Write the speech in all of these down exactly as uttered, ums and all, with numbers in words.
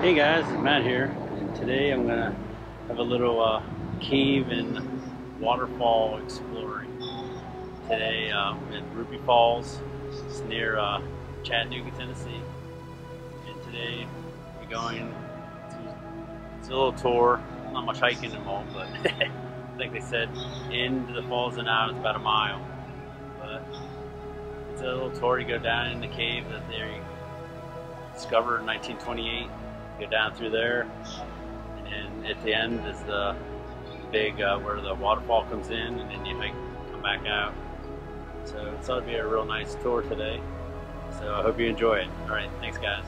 Hey guys, Matt here, and today I'm gonna have a little uh, cave and waterfall exploring. Today uh, I'm in Ruby Falls. It's near uh, Chattanooga, Tennessee, and today we're going to, it's a little tour, not much hiking involved, but like they said, into the falls and out is about a mile, but it's a little tour. You go down in the cave that they discovered in nineteen twenty-eight. Go down through there, and at the end is the big uh, where the waterfall comes in, and then you hike, come back out. So it's going to be a real nice tour today, so I hope you enjoy it. All right, thanks guys.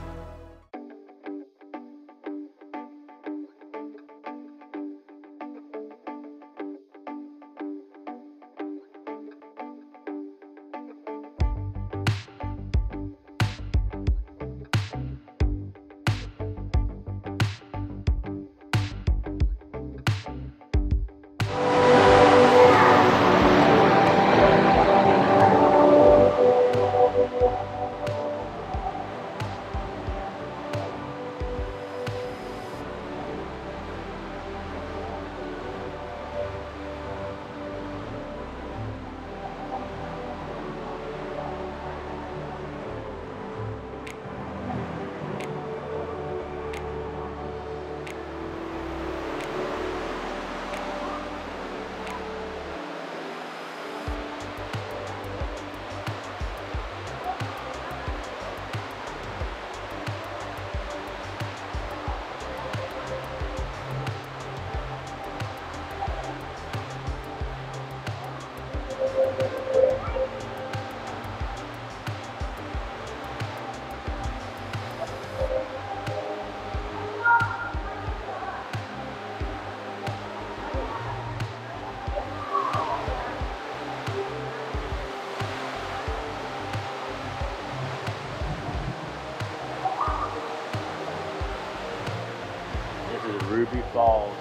Ruby Falls,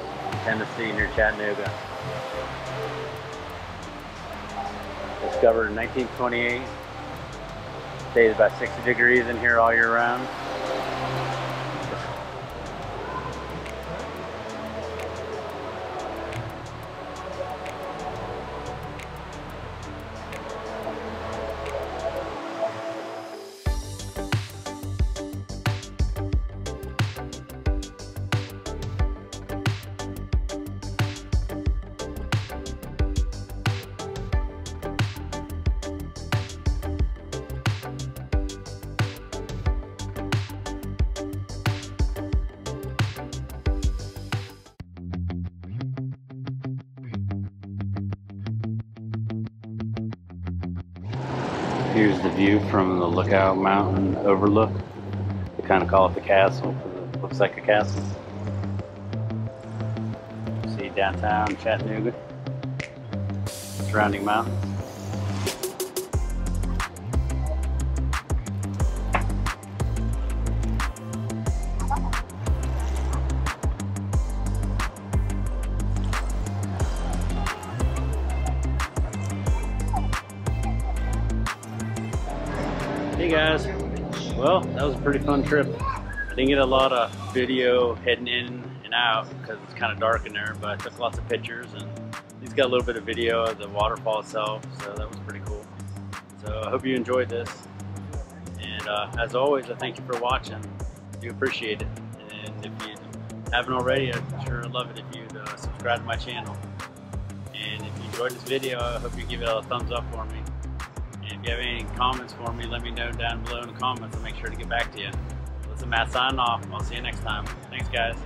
Tennessee, near Chattanooga. Discovered in nineteen twenty-eight. Stays about sixty degrees in here all year round. Here's the view from the Lookout Mountain Overlook. They kind of call it the castle because it looks like a castle. See downtown Chattanooga, surrounding mountains. Hey guys, well that was a pretty fun trip. I didn't get a lot of video heading in and out because it's kind of dark in there, but I took lots of pictures and at least got a little bit of video of the waterfall itself, so that was pretty cool. So I hope you enjoyed this, and uh, as always I thank you for watching. I do appreciate it, and if you haven't already, I'd sure love it if you'd uh, subscribe to my channel. And if you enjoyed this video, I hope you give it a thumbs up for me. If you have any comments for me, let me know down below in the comments. I'll make sure to get back to you. This is Matt signing off. I'll see you next time. Thanks, guys.